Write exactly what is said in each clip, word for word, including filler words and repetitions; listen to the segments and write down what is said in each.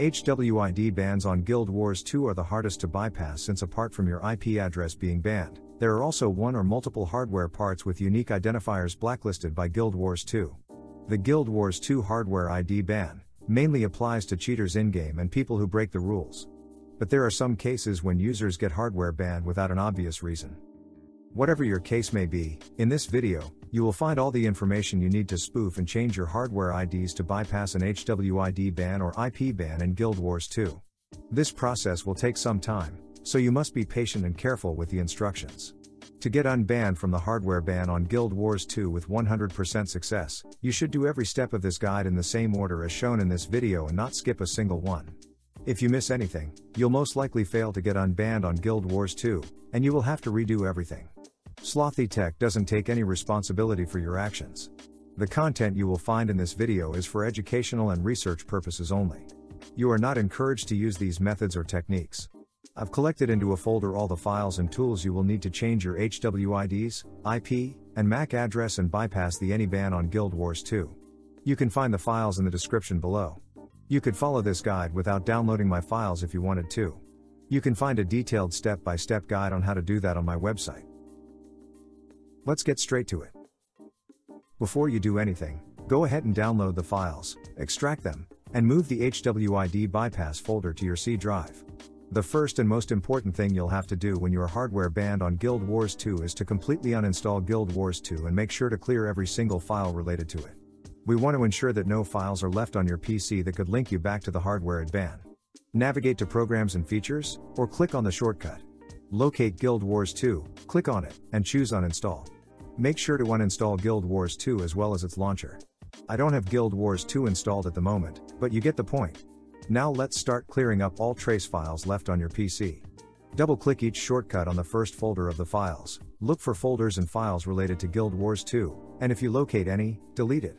H W I D bans on Guild Wars two are the hardest to bypass since apart from your I P address being banned, there are also one or multiple hardware parts with unique identifiers blacklisted by Guild Wars two. The Guild Wars two hardware I D ban mainly applies to cheaters in-game and people who break the rules. But there are some cases when users get hardware banned without an obvious reason. Whatever your case may be, in this video, you will find all the information you need to spoof and change your hardware I Ds to bypass an H W I D ban or I P ban in Guild Wars two. This process will take some time, so you must be patient and careful with the instructions. To get unbanned from the hardware ban on Guild Wars two with one hundred percent success, you should do every step of this guide in the same order as shown in this video and not skip a single one. If you miss anything, you'll most likely fail to get unbanned on Guild Wars two, and you will have to redo everything. SlothyTech doesn't take any responsibility for your actions. The content you will find in this video is for educational and research purposes only. You are not encouraged to use these methods or techniques. I've collected into a folder all the files and tools you will need to change your H W I Ds, I P, and M A C address and bypass the any ban on Guild Wars two. You can find the files in the description below. You could follow this guide without downloading my files if you wanted to. You can find a detailed step-by-step guide on how to do that on my website. Let's get straight to it. Before you do anything, go ahead and download the files, extract them, and move the H W I D bypass folder to your C drive. The first and most important thing you'll have to do when you are hardware banned on Guild Wars two is to completely uninstall Guild Wars two and make sure to clear every single file related to it. We want to ensure that no files are left on your P C that could link you back to the hardware it banned. Navigate to Programs and Features, or click on the shortcut. Locate Guild Wars two, click on it, and choose Uninstall. Make sure to uninstall Guild Wars two as well as its launcher. I don't have Guild Wars two installed at the moment, but you get the point. Now let's start clearing up all trace files left on your P C. Double-click each shortcut on the first folder of the files, look for folders and files related to Guild Wars two, and if you locate any, delete it.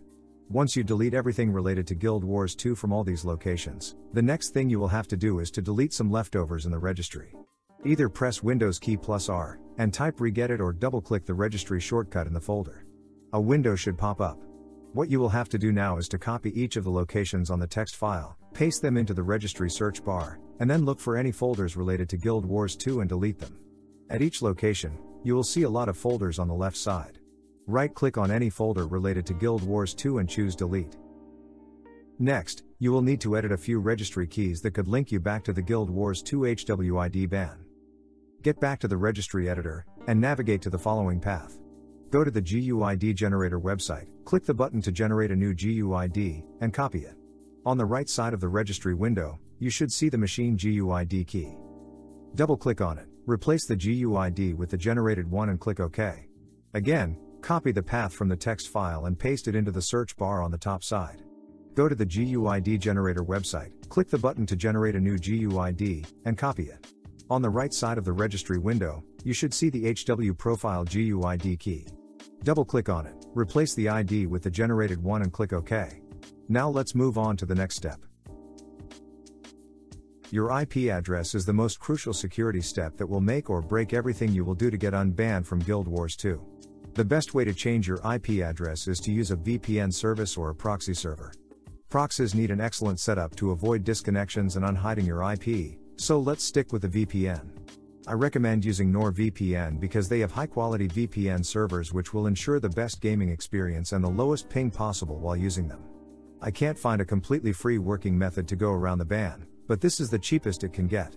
Once you delete everything related to Guild Wars two from all these locations, the next thing you will have to do is to delete some leftovers in the registry. Either press Windows key plus R, and type regetit or double-click the registry shortcut in the folder. A window should pop up. What you will have to do now is to copy each of the locations on the text file, paste them into the registry search bar, and then look for any folders related to Guild Wars two and delete them. At each location, you will see a lot of folders on the left side. Right-click on any folder related to Guild Wars two and choose Delete. Next, you will need to edit a few registry keys that could link you back to the Guild Wars two H W I D ban. Get back to the registry editor, and navigate to the following path. Go to the G U I D generator website, click the button to generate a new G U I D, and copy it. On the right side of the registry window, you should see the machine G U I D key. Double-click on it, replace the G U I D with the generated one and click OK. Again, copy the path from the text file and paste it into the search bar on the top side. Go to the G U I D generator website, click the button to generate a new G U I D, and copy it. On the right side of the registry window, you should see the H W Profile G U I D key. Double-click on it, replace the I D with the generated one and click OK. Now let's move on to the next step. Your I P address is the most crucial security step that will make or break everything you will do to get unbanned from Guild Wars two. The best way to change your I P address is to use a V P N service or a proxy server. Proxies need an excellent setup to avoid disconnections and unhiding your I P, so let's stick with the V P N. I recommend using NordVPN because they have high-quality V P N servers which will ensure the best gaming experience and the lowest ping possible while using them. I can't find a completely free working method to go around the ban, but this is the cheapest it can get.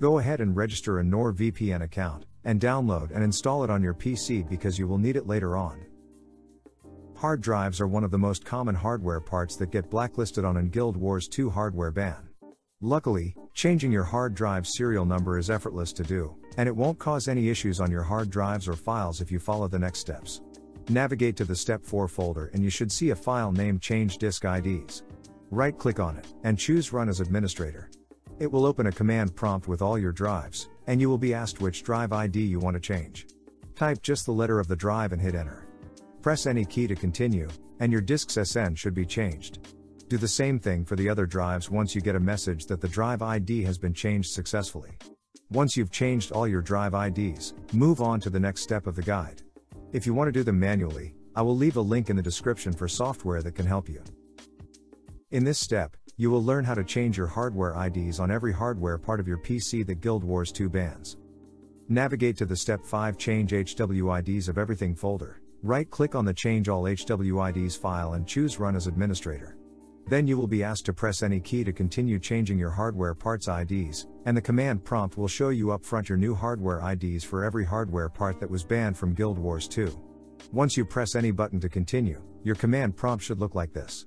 Go ahead and register a NordVPN account, and download and install it on your P C because you will need it later on. Hard drives are one of the most common hardware parts that get blacklisted on a Guild Wars two hardware ban. Luckily, changing your hard drive serial number is effortless to do, and it won't cause any issues on your hard drives or files if you follow the next steps. Navigate to the Step four folder and you should see a file named Change Disk I Ds. Right-click on it, and choose Run as Administrator. It will open a command prompt with all your drives, and you will be asked which drive I D you want to change. Type just the letter of the drive and hit Enter. Press any key to continue, and your disk's S N should be changed. Do the same thing for the other drives once you get a message that the drive I D has been changed successfully. Once you've changed all your drive I Ds, move on to the next step of the guide. If you want to do them manually, I will leave a link in the description for software that can help you. In this step, you will learn how to change your hardware I Ds on every hardware part of your P C that Guild Wars two bans. Navigate to the Step five Change H W I Ds of Everything folder, right-click on the Change All H W I Ds file and choose Run as Administrator. Then you will be asked to press any key to continue changing your hardware parts I Ds, and the command prompt will show you up front your new hardware I Ds for every hardware part that was banned from Guild Wars two. Once you press any button to continue, your command prompt should look like this.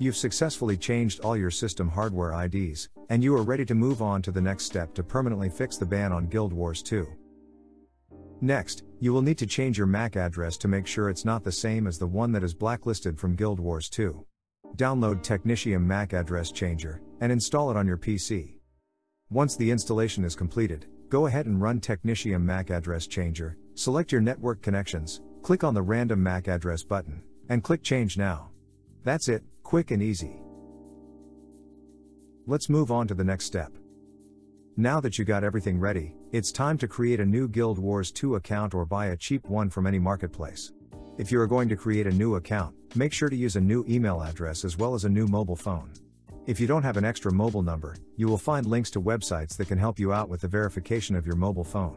You've successfully changed all your system hardware I Ds, and you are ready to move on to the next step to permanently fix the ban on Guild Wars two. Next, you will need to change your M A C address to make sure it's not the same as the one that is blacklisted from Guild Wars two. Download Technitium M A C Address Changer, and install it on your P C. Once the installation is completed, go ahead and run Technitium M A C Address Changer, select your network connections, click on the Random M A C Address button, and click Change Now. That's it. Quick and easy. Let's move on to the next step. Now that you got everything ready, it's time to create a new Guild Wars two account or buy a cheap one from any marketplace. If you are going to create a new account, make sure to use a new email address as well as a new mobile phone. If you don't have an extra mobile number, you will find links to websites that can help you out with the verification of your mobile phone.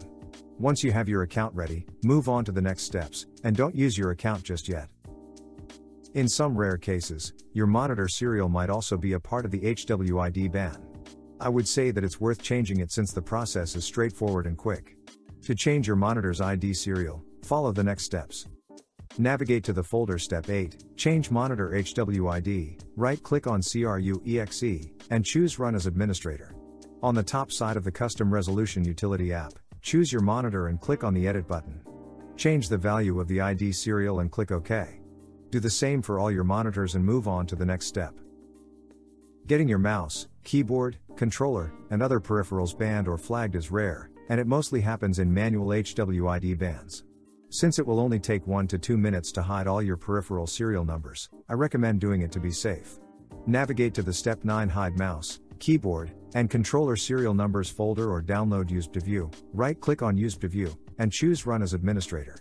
Once you have your account ready, move on to the next steps, and don't use your account just yet. In some rare cases, your monitor serial might also be a part of the H W I D ban. I would say that it's worth changing it since the process is straightforward and quick. To change your monitor's I D serial, follow the next steps. Navigate to the folder Step eight, Change Monitor H W I D, right-click on C R U E X E, and choose Run as Administrator. On the top side of the Custom Resolution Utility app, choose your monitor and click on the Edit button. Change the value of the I D serial and click OK. Do the same for all your monitors and move on to the next step. Getting your mouse, keyboard, controller, and other peripherals banned or flagged is rare, and it mostly happens in manual H W I D bans. Since it will only take one to two minutes to hide all your peripheral serial numbers, I recommend doing it to be safe. Navigate to the Step nine Hide Mouse, Keyboard, and Controller Serial Numbers folder or download U S B two View, right-click on U S B two View, and choose Run as Administrator.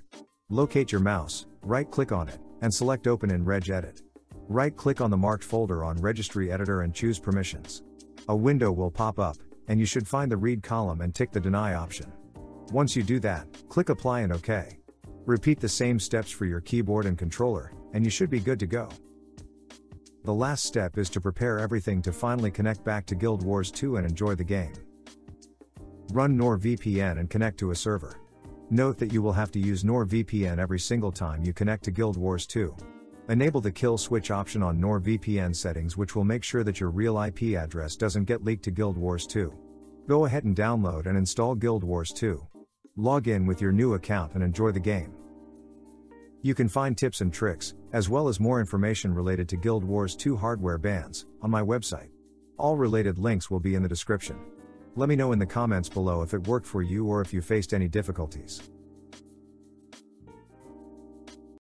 Locate your mouse, right-click on it, and select Open in Reg Edit. Right-click on the marked folder on Registry Editor and choose Permissions. A window will pop up, and you should find the Read column and tick the Deny option. Once you do that, click Apply and OK. Repeat the same steps for your keyboard and controller, and you should be good to go. The last step is to prepare everything to finally connect back to Guild Wars two and enjoy the game. Run NordVPN and connect to a server. Note that you will have to use NordVPN every single time you connect to Guild Wars two. Enable the kill switch option on NordVPN settings, which will make sure that your real I P address doesn't get leaked to Guild Wars two. Go ahead and download and install Guild Wars two. Log in with your new account and enjoy the game. You can find tips and tricks, as well as more information related to Guild Wars two hardware bans, on my website. All related links will be in the description. Let me know in the comments below if it worked for you or if you faced any difficulties.